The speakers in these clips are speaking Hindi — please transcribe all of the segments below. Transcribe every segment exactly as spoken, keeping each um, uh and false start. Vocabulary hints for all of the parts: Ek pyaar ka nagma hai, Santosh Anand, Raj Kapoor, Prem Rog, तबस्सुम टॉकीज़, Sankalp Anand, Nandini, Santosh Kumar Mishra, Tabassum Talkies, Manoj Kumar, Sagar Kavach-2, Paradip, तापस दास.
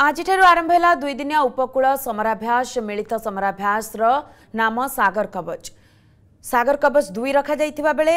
आज आरंभ है दुईदिनिया उपकूल समराभ्यास। मिलित समराभ्यास नाम सागर कवच। सागर कवच दुई रखा जाइथिबा बेले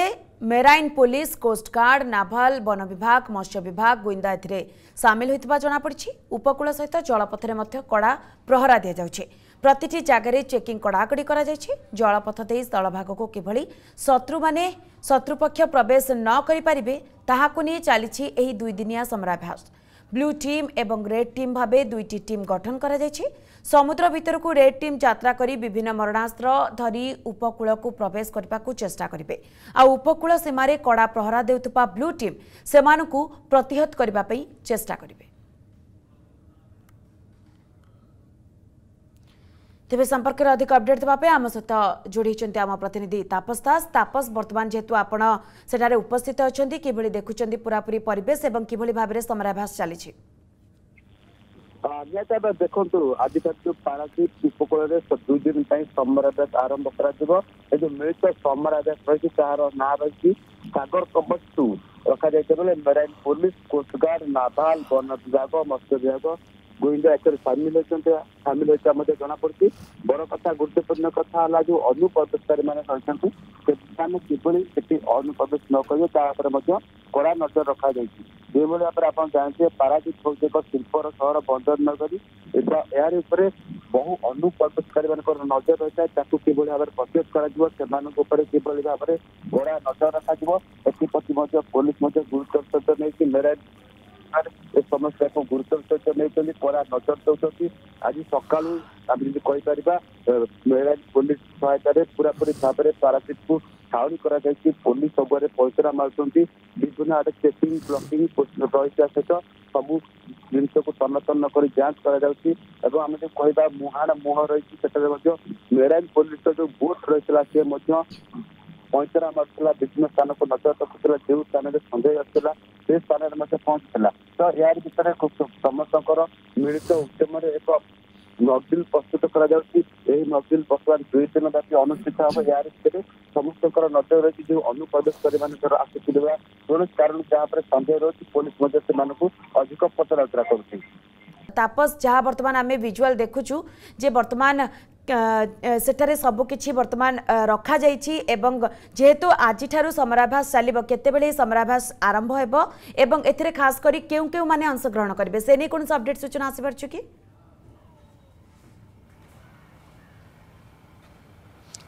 मेराइन पुलिस, कोस्टगार्ड, नाभाल, वन विभाग, मत्स्य विभाग, गुइंदा एथिरे सामिल होइथिबा जणा पड़छि। उपकूल सहित जलपथरे मध्ये कड़ा प्रहरा दिया जाउछि। प्रतिटी जागारे चेकिंग कड़ाकड़ी करा जाइछि। जलपथ देई स्थलभाग को किभली शत्रु माने शत्रुपक्ष प्रवेश न करि परिबे ताहाकु नै चालिछि एही दुईदिनिया समराभ्यास। ब्लू टीम एवं रेड टीम भावे दुईटी टीम गठन करा जाइछि। समुद्र भीतर को रेड टीम यात्रा करी विभिन्न मरणास्त्र धरी उपकूल को प्रवेश करने को चेष्टा करेंगे। आ उपकूल सीमार कड़ा प्रहरा देउतपा ब्लू टीम सेमानकु प्रतिहत करबा पई चेष्टा करेंगे। तेज संपर्क में अधिक अपडेट देवाई आम सहित जोड़ी आम प्रतिनिधि तापस दास। तापस, बर्तमान जेहेतु आपण सेठारे उपस्थित अच्छा कि देखुं पूरापूरी परेश और किभली भाव में समराभ्यास चली देखु। आज पारादीप उपकूल दुई दिन समराभ्यास आरंभ कर मिलित समराभ्यास रही ना रही सागर कवच टू रखा जाए। मेराइन पुलिस, कोस्टगार्ड, नाभाल, वन विभाग, मत्स्य विभाग, गोविंदा एक्टर सामिल होते सामिल होता जना पड़ी। बड़ कथा गुरुत्वपूर्ण कथा है जो अनुप्रवेशकारी मैंने रही कि अनुप्रवेश न करें कड़ा नजर रखा जाए। आप जानते पारादीप हूँ एक शिल्पर सहर बंदर नगरी। यार बहु अनुप्रवेशकारी मान नजर रही है कि भाव में प्रतिरोध कर भाव में कड़ा नजर रखा। एथप्रति पुलिस गुरुत्व नहीं मेराइन समस्या को गुरुतर सहित नहीं कड़ा नजर दौरान आज सका आम जी कहीपर मेराइन पुलिस सहायतार पूरापूरी भाव में पारादीप को छाउनी कर पुलिस सबुआर पैसरा मार्च विभिन्न आड़े चेकिंग ब्लकिंग रही सहित सबू जिन तन्नतन्न कर जांच करें। कह मुहाण मुह रही मेराइन पुलिस जो बोट रही सी पैंतरा मार्ला विभिन्न स्थान को नजर रखुला जो स्थान में संदेह आसाला से स्थान में पहुंचला। तो यार भितर समस्त मिलित उद्यम एक नबदिल प्रस्तुत करबदिल बर्तमान दुई दिन व्यापी अनुष्ठित हम। यार भितर समस्त नजर रही जो अनुप्रवेशकारी मान आसुद कौन कारण जहाँ संदेह रही पुलिस अधिक पचराउचरा कर। तापस, जहाँ बर्तमान आम विजुआल देखुचु जे बर्तमान सेठारे सबकिछि बर्तमान रखा जाइछि एवं जेहेतु आज समराभ्यास चलिबो केतेबेले समराभ्यास आरंभ हेबो एवं एथिरे खास करी केउ केउ माने अंश ग्रहण करबे से नै कोन अपडेट सूचना आसी परछु कि?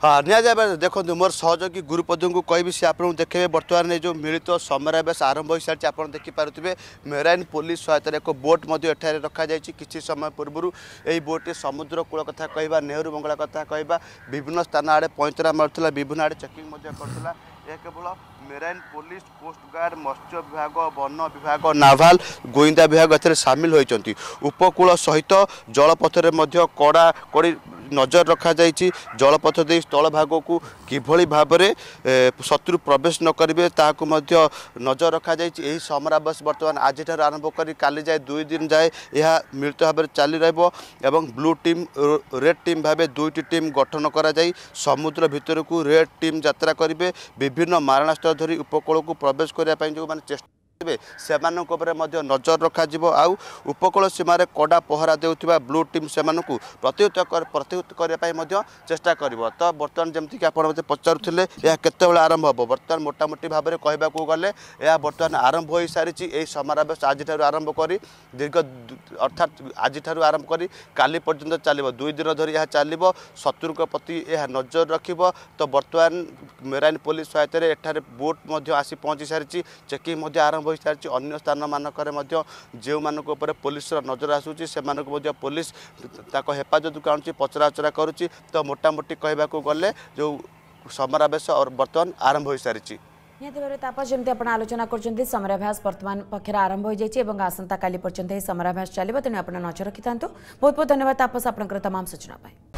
हाँ, नि देखो मोर सहयोगी गुरुपद को कह सी आपको देखे बर्तमान जो मिलित समराभ्यास आरंभ हो सारी आप देखिपे। मेराइन पुलिस सहायतार एक बोट एठार रखा किसी समय पूर्व यही बोटे समुद्र कूल कथा कहवा नेहरू बंगला कथा कहवा विभिन्न स्थान आड़े पैंतरा मार्ला विभिन्न आड़े चेकिंग करता। यह केवल मेराइन पुलिस, कोस्टगार्ड, मत्स्य विभाग, वन विभाग, नाभाल, गोइंदा विभाग एथे सामिल होती। उपकूल सहित जलपथर कड़ा कड़ी नजर रखा जाइए। जलपथ दे स्थल भाग को किभली भाव में शत्रु प्रवेश न करेंगे ताकू नजर रखा जाए। समराभ्यास बर्तमान आज आरंभ कर काली जाए दुई दिन जाए यह मिलित भाव में चली रहा। ब्लू टीम रेड टीम भाव दुईटी टीम गठन कर समुद्र भीतर को रेड टीम यात्रा करेंगे। विभिन्न मारणास्त्र धरी उपकूल को प्रवेश करने जो मैंने चेष्टा से नजर रखा आउ उपकूल सीमार कड़ा पहरा देउथिबा ब्लू टीम से प्रतिहत प्रतिहत करने चेष्टा कर। तो बर्तमान जमीक आप पचारुले यह केतबले आरंभ हम बर्तमान मोटामोटी भाव में कहवाक गले यह बर्तमान आरंभ हो सारी। यह समराभ्यास आज आरंभ कर दीर्घ अर्थात आज आरंभ कर काली पर्यंत चलो दुई दिन धरी यह चलो शत्रु प्रति यह नजर रख। तो बर्तमान मेराइन पुलिस सहायतार एठार बोट आसी पहुँची सारी चेकिंग आरंभ सारी। अन्य स्थान मानक जो मान पुलिस नजर आसूसी से पुलिस हेफाजत को आनुची पचराउचरा करुच्ची। तो मोटामोटी कहवाक गले जो समराभ्यास और बर्तमान आरंभ हो सारी। निहति भाव तापस, जमी आप आलोचना कर समराभ्यास बर्तमान पक्षर आरंभ हो जाए और आसंता काली पर्यंत समराभ्यास चलो तेणु आप नजर रखि था। बहुत बहुत धन्यवाद तापस, आपंकर तमाम सूचना।